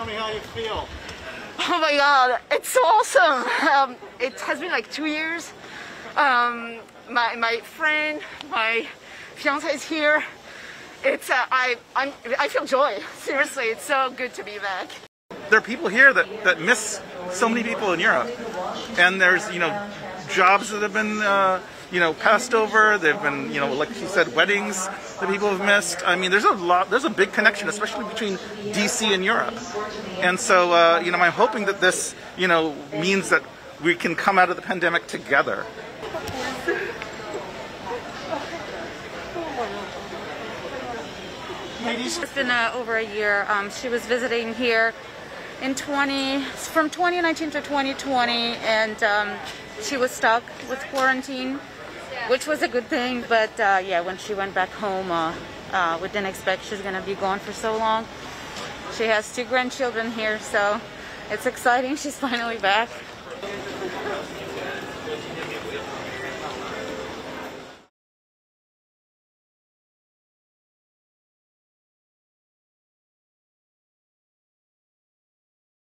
tell me how you feel. Oh my God, it's so awesome. It has been like 2 years. My friend, my fiance is here. It's I feel joy. Seriously, it's so good to be back. There are people here that miss so many people in Europe, and there's jobs that have been passed over. There've been like she said, weddings that people have missed. I mean, there's a big connection, especially between DC and Europe. And so I'm hoping that this means that we can come out of the pandemic together. It's been over a year. She was visiting here in from 2019 to 2020, and she was stuck with quarantine, which was a good thing. But yeah, when she went back home, we didn't expect she's gonna be gone for so long. She has 2 grandchildren here, so it's exciting. She's finally back.